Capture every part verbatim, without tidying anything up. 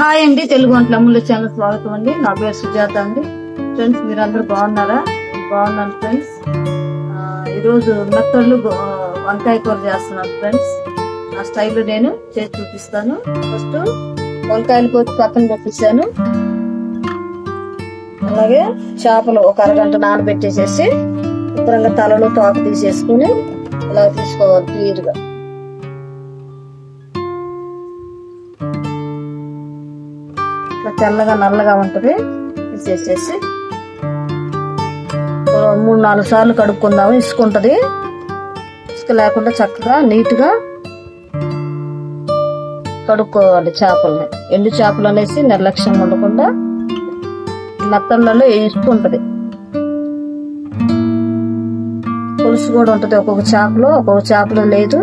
Hi అండి, తెలుగు వంటల అమ్ముల ఛానల్ స్వాగతం అండి. నా పేరు సుజాత అండి. ఫ్రెండ్స్, మీరందరూ బాగున్నారా? బాగున్నాను ఫ్రెండ్స్. ఈరోజు మెత్తళ్ళు వంకాయ కూర చేస్తున్నాను ఫ్రెండ్స్. ఆ స్టైల్లో నేను చేసి చూపిస్తాను. ఫస్ట్ వంకాయలు కోసి పక్కన పెట్టించాను. అలాగే చేపలు ఒక అరగంట నానబెట్టేసేసి శుభ్రంగా తలలో టాకు తీసేసుకుని ఇలా తీసుకోవాలి క్లియర్గా. తెల్లగా నల్లగా ఉంటుంది. తీసేసేసి మూడు నాలుగు సార్లు కడుక్కుందాము. ఇసుక ఉంటుంది, ఇసుక లేకుండా చక్కగా నీట్గా కడుక్కోవాలి చేపలని. ఎండు చేపలు అనేసి నిర్లక్ష్యంగా ఉండకుండా నత్తలలో ఇసుక ఉంటుంది, పులుసు కూడా ఉంటుంది. ఒక్కొక్క చేపలో ఒక్కొక్క చేపలో లేదు.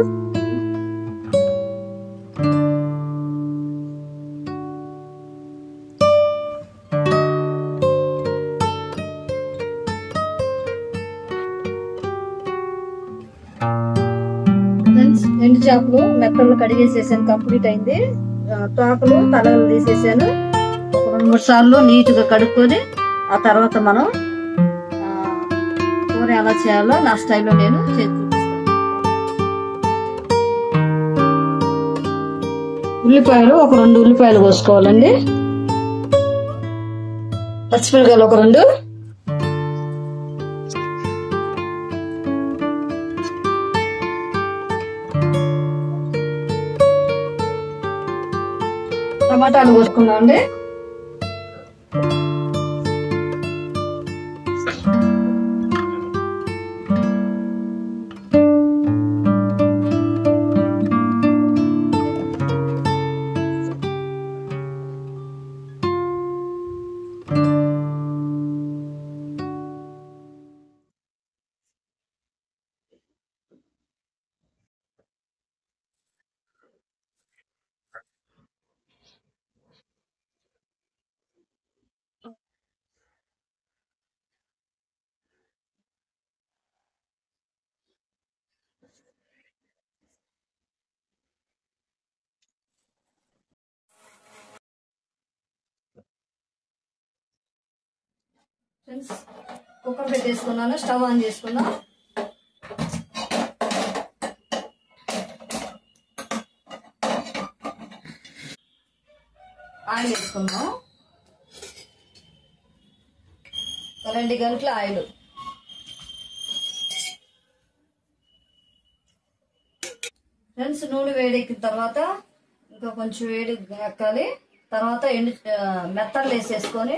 ఎండు చేపలు మెత్తలు కడిగేసేసాను, కంప్లీట్ అయింది. తోకలు తలలు తీసేసాను. ఒక రెండు మూడు సార్లు నీట్ గా కడుక్కొని ఆ తర్వాత మనం కూర ఎలా చేయాలో నా స్టైల్లో నేను చేస్తాను. ఉల్లిపాయలు ఒక రెండు ఉల్లిపాయలు కోసుకోవాలండి. పచ్చిమిరకాయలు ఒక రెండు, టమాటాలు కోసుకున్నాం అండి. ఫ్రెండ్స్, కుక్కర్ పెట్టేసుకున్నాను, స్టవ్ ఆన్ చేసుకున్నా. ఆయిల్ వేసుకున్నా, రెండు గంటల ఆయిల్. ఫ్రెండ్స్, నూనె వేడెక్కిన తర్వాత ఇంకా కొంచెం వేడి ఎక్కాలి. తర్వాత ఎండు మెత్తలు వేసేసుకొని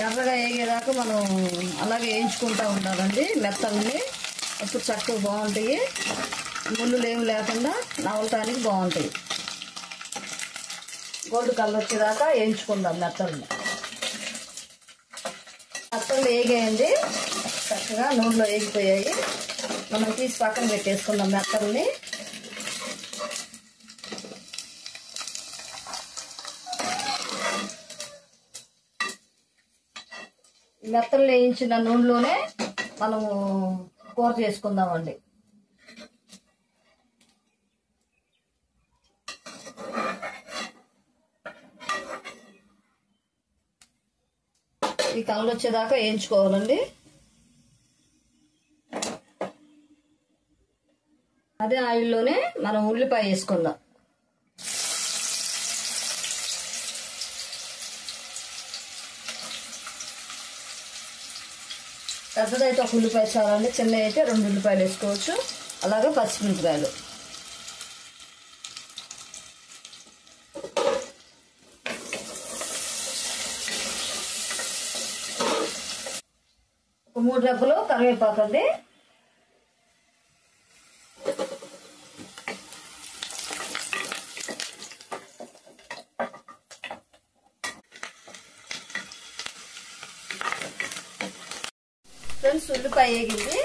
ఎర్రగా వేగేదాకా మనం అలాగే వేయించుకుంటూ ఉండాలండి మెత్తల్ని. అప్పుడు చక్కగా బాగుంటాయి, ముళ్ళు ఏమి లేకుండా నవలటానికి బాగుంటాయి. గోల్డ్ కలర్ వచ్చేదాకా వేయించుకుందాం మెత్తల్ని. మెత్తలు వేగాయండి, చక్కగా నూనెలో వేగిపోయాయి. మనం తీసి పక్కన పెట్టేసుకుందాం మెత్తల్ని. మెత్తలు వేయించిన నూనెలోనే మనము కూర చేసుకుందామండి. ఈ కలర్ వచ్చేదాకా వేయించుకోవాలండి. అదే ఆయిల్లోనే మనం ఉల్లిపాయ వేసుకుందాం. పెద్దదైతే ఒక ఉల్లిపాయ చాలండి, చిన్న అయితే రెండు ఉల్లిపాయలు వేసుకోవచ్చు. అలాగే పచ్చిమిరపకాయలు, ఒక మూడు రెబ్బలు కరివేపాకు అండి. ఫ్రెండ్స్ ఉల్లిపాయ వేగింది,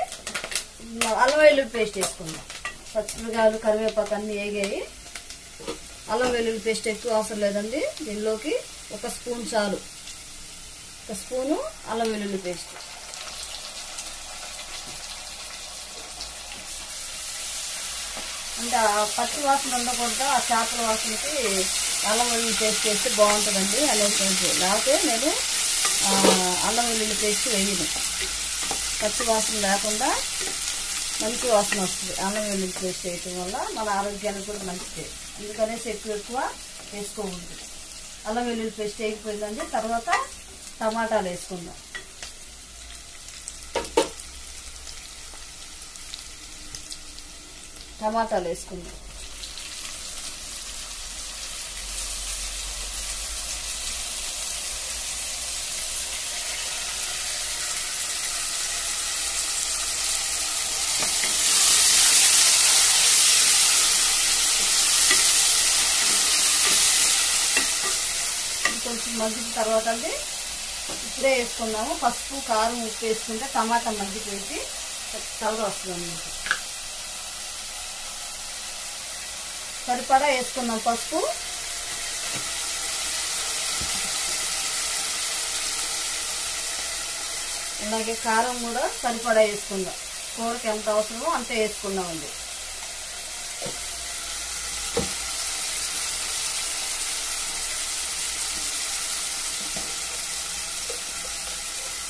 అల్లం వెల్లుల్లి పేస్ట్ వేసుకుందాం. పచ్చిమిరపకాయలు కరివేపాకు అన్నీ వేగాయి. అల్లం వెల్లుల్లి పేస్ట్ ఎక్కువ అవసరం లేదండి, దీనిలోకి ఒక స్పూన్ చాలు. ఒక స్పూను అల్లం వెల్లుల్లి పేస్ట్. అంటే పచ్చి వాసన ఉండకూడదు, ఆ చేపల వాసనకి అల్లం వెల్లుల్లి పేస్ట్ వేస్తే బాగుంటుందండి. అల్లం పేస్ట్ లేకపోతే నేను అల్లం వెల్లుల్లి పేస్ట్ వేయను, పచ్చి వాసన లేకుండా మంచి వాసన వస్తుంది. అల్లం వెల్లుల్లి పేస్ట్ వేయటం వల్ల మన ఆరోగ్యానికి కూడా మంచిది, అందుకనేసి ఎక్కువ ఎక్కువ వేసుకోకూడదు. అల్లం వెల్లుల్లి పేస్ట్ వేయకపోయిందండి. తర్వాత టమాటాలు వేసుకుందాం. టమాటాలు వేసుకుందాం. కొంచెం మగ్గిన తర్వాత అండి ఇప్పుడే వేసుకున్నాము. పసుపు కారం ఉప్పు వేసుకుంటే టమాటా మగ్గిపోయి కలర్ వస్తుంది. సరిపడా వేసుకున్నాం పసుపు. అలాగే కారం కూడా సరిపడా వేసుకుందాం. కూరకి ఎంత అవసరమో అంతే వేసుకున్నామండి.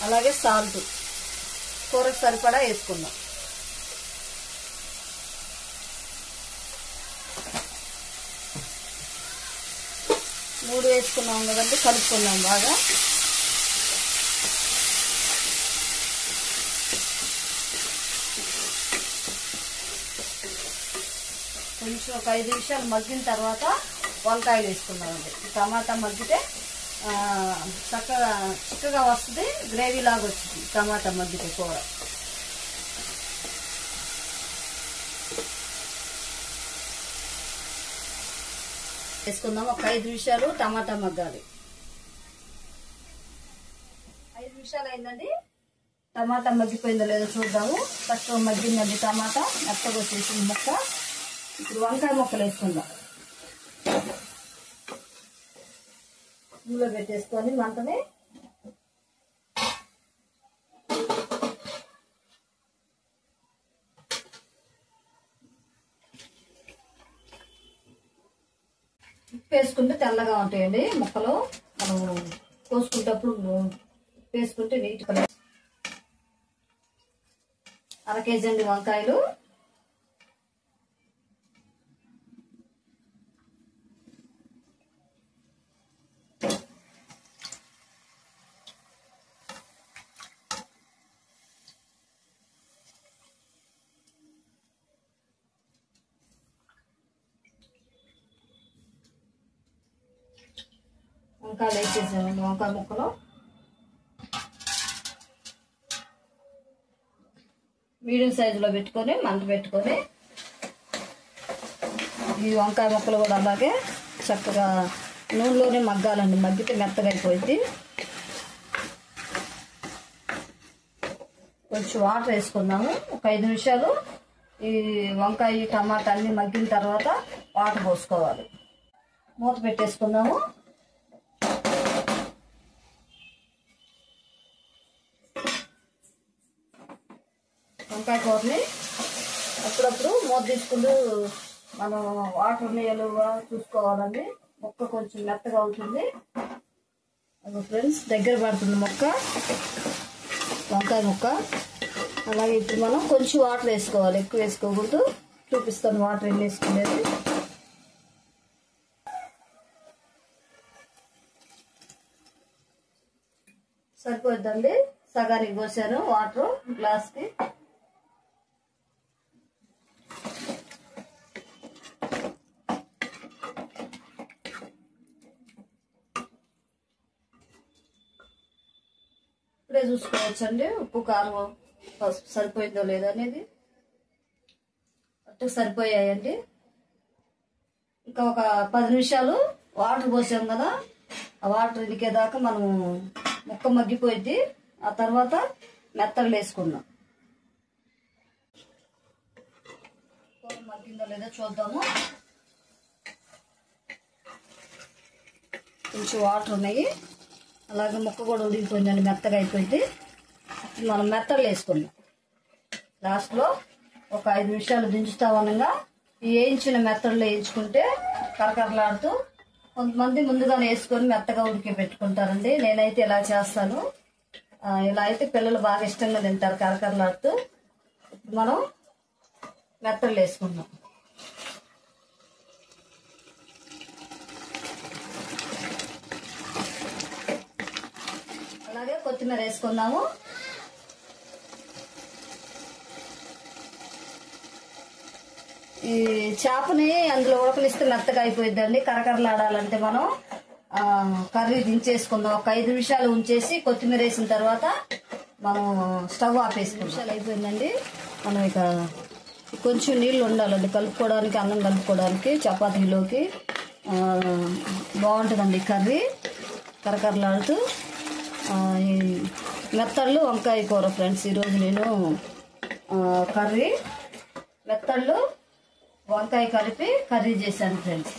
అలాగే సాల్ట్ కూరకు సరిపడా వేసుకుందాం. మూడు వేసుకున్నాం కదండి, కలుపుకున్నాం బాగా. కొంచెం ఒక ఐదు నిమిషాలు మగ్గిన తర్వాత వంకాయలు వేసుకున్నామండి. టమాటా మగ్గితే చక్కగా చిక్కగా వస్తుంది, గ్రేవీ లాగా వచ్చింది టమాటా మగ్గితే కూర. వేసుకుందాం. ఒక ఐదు నిమిషాలు టమాటా మగ్గాలి. ఐదు నిమిషాలు అయిందండి. టమాటా మగ్గిపోయిందో లేదో చూద్దాము. తక్కువ మగ్గిందండి టమాటా, మెత్తగా వచ్చేసింది ముక్క. ఇప్పుడు వంకాయ ముక్కలు వేసుకుందాం. ఇందులో పెట్టేసుకొని మంటని ఉప్పు వేసుకుంటే తెల్లగా ఉంటాయండి ముక్కలు. మనం కోసుకుంటప్పుడు ఉప్పు వేసుకుంటే నీట్ కలర్. అర కేజీ అండి వంకాయలు. వంకాయలు వేసేసామండి. వంకాయ ముక్కలు మీడియం సైజులో పెట్టుకొని మంట పెట్టుకొని ఈ వంకాయ ముక్కలు కూడా అలాగే చక్కగా నూనెలోనే మగ్గాలండి. మగ్గితే మెత్తగా అయిపోయింది. కొంచెం వాటర్ వేసుకుందాము. ఒక ఐదు నిమిషాలు ఈ వంకాయ టమాటా అన్ని మగ్గిన తర్వాత వాటర్ పోసుకోవాలి. మూత పెట్టేసుకుందాము. వంకాయ కూరని అప్పుడప్పుడు మూత తీసుకుంటూ మనం వాటర్ నీళ్ళుగా చూసుకోవాలండి. మొక్క కొంచెం మెత్తగా అవుతుంది. ఫ్రెండ్స్ దగ్గర పడుతుంది మొక్క, వంకాయ మొక్క. అలాగే ఇప్పుడు మనం కొంచెం వాటర్ వేసుకోవాలి, ఎక్కువ వేసుకోకూడదు. చూపిస్తాను వాటర్ ఎన్ని వేసుకునేది. సరిపోద్దండి. సగానికి పోసాను వాటర్ గ్లాస్కి. చూసుకోవచ్చండి ఉప్పు కారం పసుపు సరిపోయిందో లేదో అనేది. అట్టు సరిపోయాయండి. ఇంకా ఒక పది నిమిషాలు వాటర్ పోసాం కదా, ఆ వాటర్ ఇడికేదాకా మనం ముక్క మగ్గిపోయింది. ఆ తర్వాత మెత్తగా వేసుకున్నాం. కూర మగ్గిందో లేదో చూద్దాము. కొంచెం వాటర్ ఉన్నాయి, అలాగే ముక్క కూడా ఉడికిపోయిందండి, మెత్తగా అయిపోయింది. మనం మెత్తగా వేసుకున్నాం. లాస్ట్లో ఒక ఐదు నిమిషాలు దించుతా ఉండగా వేయించిన మెత్తలు వేయించుకుంటే కరకరలాడుతూ, కొంతమంది ముందుగానే వేసుకొని మెత్తగా ఉడికి పెట్టుకుంటారండి. నేనైతే ఇలా చేస్తాను, ఇలా అయితే పిల్లలు బాగా ఇష్టంగా తింటారు కరకరలాడుతూ. ఇప్పుడు మనం మెత్తలు వేసుకుందాం. అలాగే కొత్తిమీర వేసుకుందాము. ఈ చేపని అందులో ఉడకలిస్తే మెత్తగా అయిపోయిందండి. కరకరలాడాలంటే మనం కర్రీ దించేసుకుందాం. ఒక ఐదు నిమిషాలు ఉంచేసి కొత్తిమీర వేసిన తర్వాత మనం స్టవ్ ఆపేసి నిమిషాలు అయిపోయిందండి. మనం ఇక కొంచెం నీళ్ళు ఉండాలండి కలుపుకోవడానికి, అన్నం కలుపుకోవడానికి, చపాతీలోకి బాగుంటుందండి కర్రీ. కరకరలాడుతూ ఈ మెత్తళ్ళు వంకాయ కూర ఫ్రెండ్స్. ఈరోజు నేను కర్రీ మెత్తళ్ళు వంకాయ కలిపి కర్రీ చేశాను ఫ్రెండ్స్.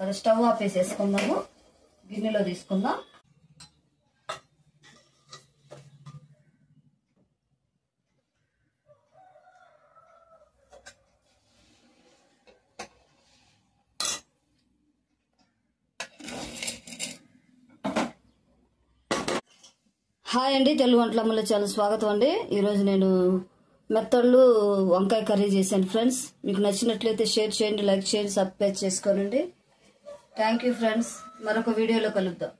సరే స్టవ్ ఆపేసేసుకుందాము, గిన్నెలో తీసుకుందాం. హాయ్ అండి, తెలుగు వంటల అమ్మల ఛానల్ స్వాగతం అండి. ఈరోజు నేను మెత్తళ్ళు వంకాయ కర్రీ చేశాను ఫ్రెండ్స్. మీకు నచ్చినట్లయితే షేర్ చేయండి, లైక్ చేయండి, సబ్స్క్రైబ్ చేసుకోనండి. థ్యాంక్ యూ ఫ్రెండ్స్, మరొక వీడియోలో కలుద్దాం.